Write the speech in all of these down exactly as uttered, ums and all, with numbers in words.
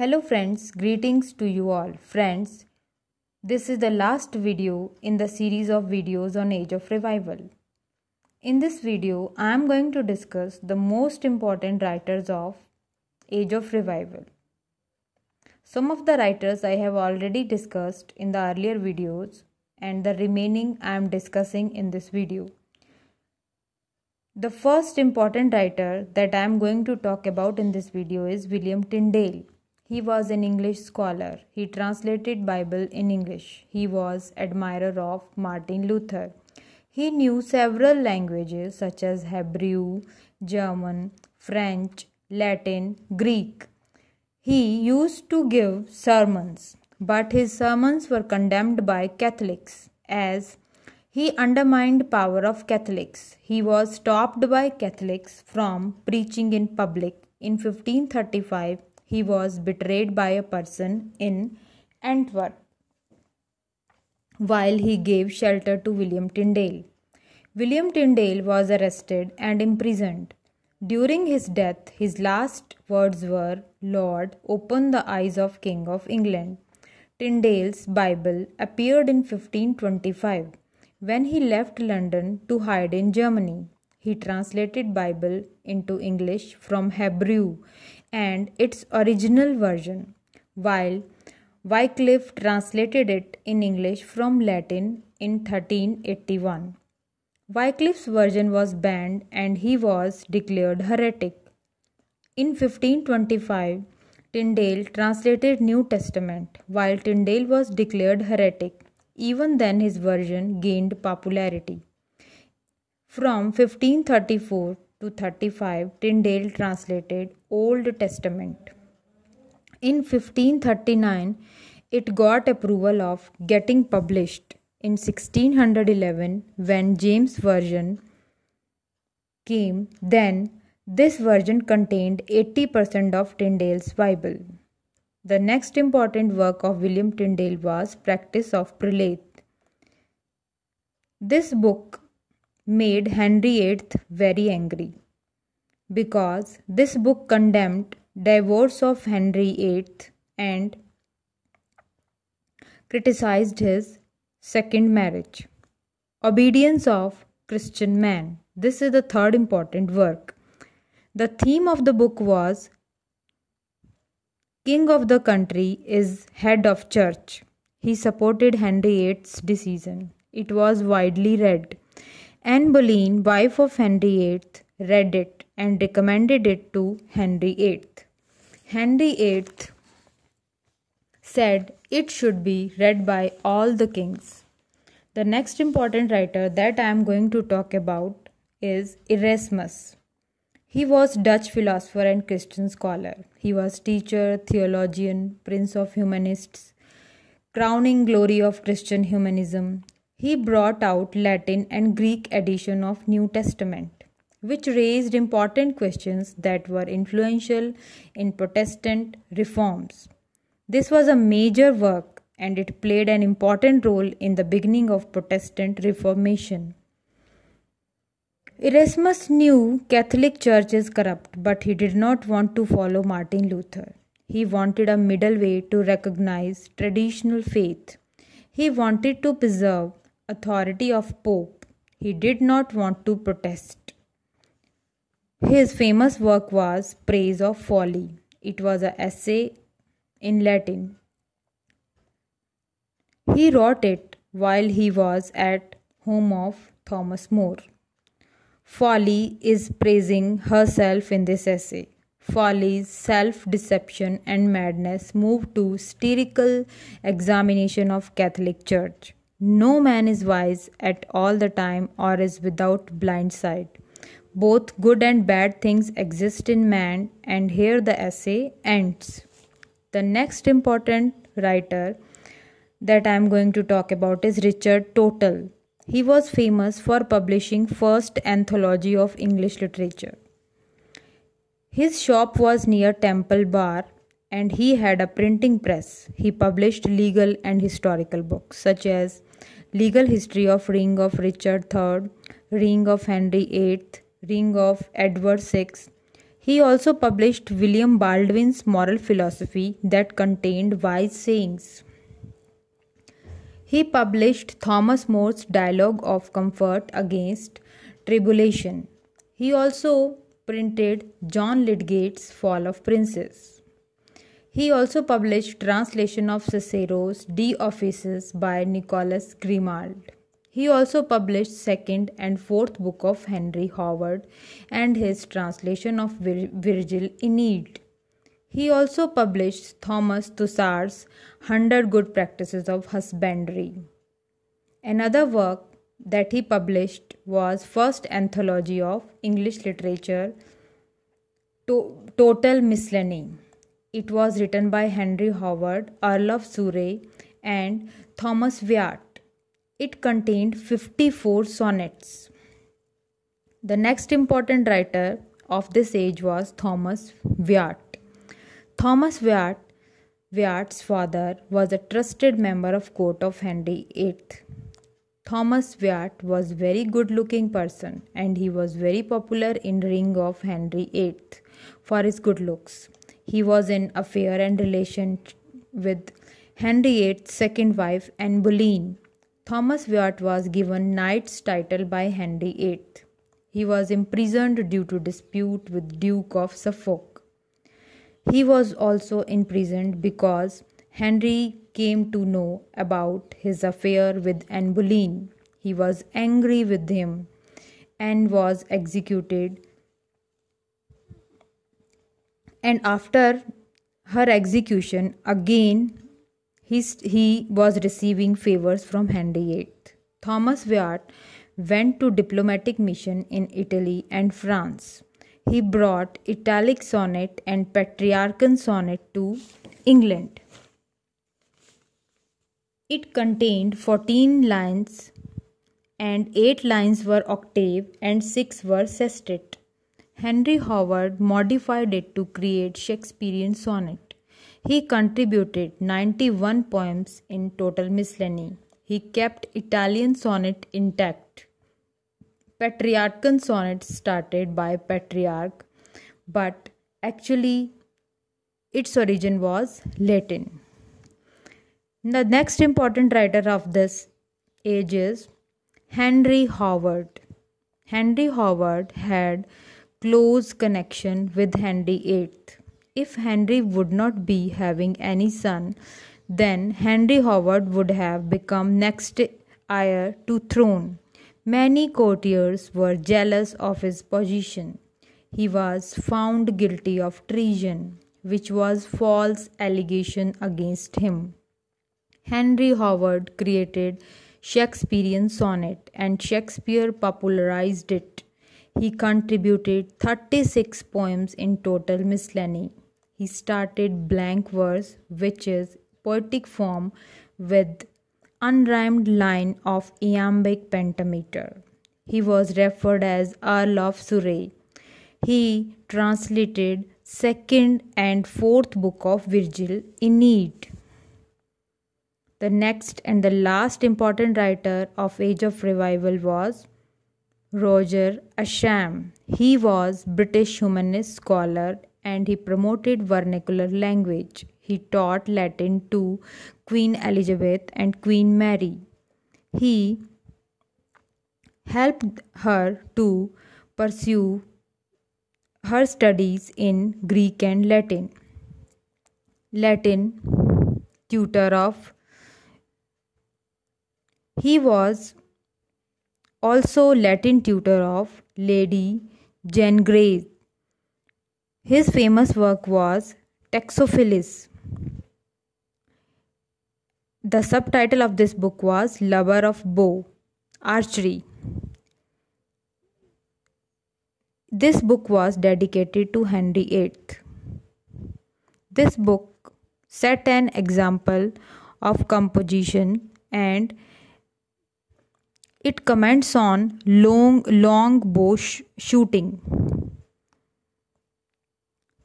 Hello friends, greetings to you all. Friends, this is the last video in the series of videos on Age of Revival. In this video, I am going to discuss the most important writers of Age of Revival. Some of the writers I have already discussed in the earlier videos and the remaining I am discussing in this video. The first important writer that I am going to talk about in this video is William Tyndale. He was an English scholar. He translated Bible in English. He was admirer of Martin Luther. He knew several languages such as Hebrew, German, French, Latin, Greek. He used to give sermons, but his sermons were condemned by Catholics as he undermined power of Catholics. He was stopped by Catholics from preaching in public. In fifteen thirty-five, he was betrayed by a person in Antwerp while he gave shelter to William Tyndale. William Tyndale was arrested and imprisoned. During his death, his last words were, "Lord, open the eyes of King of England." Tyndale's Bible appeared in fifteen twenty-five. When he left London to hide in Germany, he translated Bible into English from Hebrew and its original version, while Wycliffe translated it in English from Latin in thirteen eighty-one. Wycliffe's version was banned and he was declared heretic. In fifteen twenty-five, Tyndale translated New Testament, while Tyndale was declared heretic. Even then, his version gained popularity. From fifteen thirty-four to thirty-five, Tyndale translated Old Testament. In fifteen thirty-nine, it got approval of getting published. In sixteen eleven, when James Version came, then this version contained eighty percent of Tyndale's Bible. The next important work of William Tyndale was Practice of Preleath. This book made Henry the Eighth very angry because this book condemned divorce of Henry the Eighth and criticized his second marriage. Obedience of Christian Man. This is the third important work. The theme of the book was King of the country is head of church. He supported Henry the Eighth's decision. It was widely read. Anne Boleyn, wife of Henry the Eighth, read it and recommended it to Henry the Eighth. Henry the Eighth said it should be read by all the kings. The next important writer that I am going to talk about is Erasmus. He was a Dutch philosopher and Christian scholar. He was teacher, theologian, prince of humanists, crowning glory of Christian humanism. He brought out Latin and Greek edition of New Testament, which raised important questions that were influential in Protestant reforms. This was a major work and it played an important role in the beginning of Protestant Reformation. Erasmus knew Catholic Church is corrupt, but he did not want to follow Martin Luther. He wanted a middle way to recognize traditional faith. He wanted to preserve authority of Pope. He did not want to protest. His famous work was Praise of Folly. It was an essay in Latin. He wrote it while he was at home of Thomas More. Folly is praising herself in this essay. Folly's self-deception and madness move to satirical examination of Catholic Church. No man is wise at all the time or is without blind sight. Both good and bad things exist in man, and here the essay ends. The next important writer that I am going to talk about is Richard Tottel. He was famous for publishing first anthology of English literature. His shop was near Temple Bar and he had a printing press. He published legal and historical books such as Legal History of Reign of Richard the Third, Reign of Henry the Eighth, Reign of Edward the Sixth. He also published William Baldwin's moral philosophy that contained wise sayings. He published Thomas More's Dialogue of Comfort Against Tribulation. He also printed John Lydgate's Fall of Princes. He also published translation of Cicero's De Officiis by Nicolas Grimald. He also published second and fourth book of Henry Howard and his translation of Vir- Virgil Aeneid. He also published Thomas Tussaud's Hundred Good Practices of Husbandry. Another work that he published was First Anthology of English Literature, to- Tottel's Miscellany. It was written by Henry Howard, Earl of Surrey, and Thomas Wyatt. It contained fifty-four sonnets. The next important writer of this age was Thomas Wyatt. Thomas Wyatt, Wyatt's father was a trusted member of court of Henry the eighth. Thomas Wyatt was a very good-looking person and he was very popular in ring of Henry the eighth for his good looks. He was in affair and relation with Henry the eighth's second wife Anne Boleyn. Thomas Wyatt was given knight's title by Henry the eighth. He was imprisoned due to dispute with Duke of Suffolk. He was also imprisoned because Henry came to know about his affair with Anne Boleyn. He was angry with him and was executed. And after her execution, again He, he was receiving favors from Henry the eighth. Thomas Wyatt went to diplomatic mission in Italy and France. He brought Italic sonnet and Petrarchan sonnet to England. It contained fourteen lines and eight lines were octave and six were sestet. Henry Howard modified it to create Shakespearean sonnet. He contributed ninety-one poems in total miscellany. He kept Italian sonnet intact. Petrarchan sonnet started by Petrarch, but actually its origin was Latin. The next important writer of this age is Henry Howard. Henry Howard had close connection with Henry the eighth. If Henry would not be having any son, then Henry Howard would have become next heir to throne. Many courtiers were jealous of his position. He was found guilty of treason, which was false allegation against him. Henry Howard created Shakespearean sonnet and Shakespeare popularized it. He contributed thirty-six poems in total miscellany. He started blank verse, which is poetic form with unrhymed line of iambic pentameter. He was referred as Earl of Surrey. He translated second and fourth book of Virgil Aeneid. The next and the last important writer of Age of Revival was Roger Ascham. He was British humanist scholar and he promoted vernacular language. He taught Latin to Queen Elizabeth and Queen Mary. He helped her to pursue her studies in Greek and Latin. Latin tutor of he was also Latin tutor of Lady Jane Grey. His famous work was Taxophilus. The subtitle of this book was Lover of Bow, Archery. This book was dedicated to Henry the eighth. This book set an example of composition and it comments on long, long bow sh- shooting.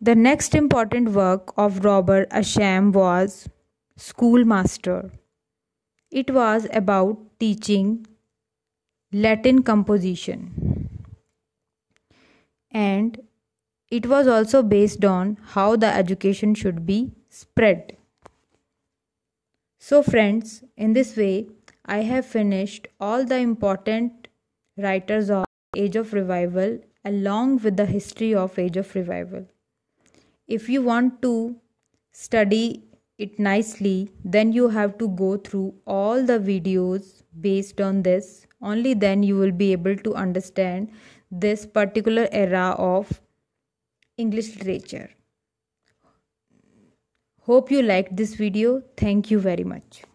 The next important work of Robert Ascham was Schoolmaster. It was about teaching Latin composition. And It was also based on how the education should be spread. So friends, in this way, I have finished all the important writers of Age of Revival along with the history of Age of Revival. If you want to study it nicely, then you have to go through all the videos based on this. Only then you will be able to understand this particular era of English literature. Hope you liked this video. Thank you very much.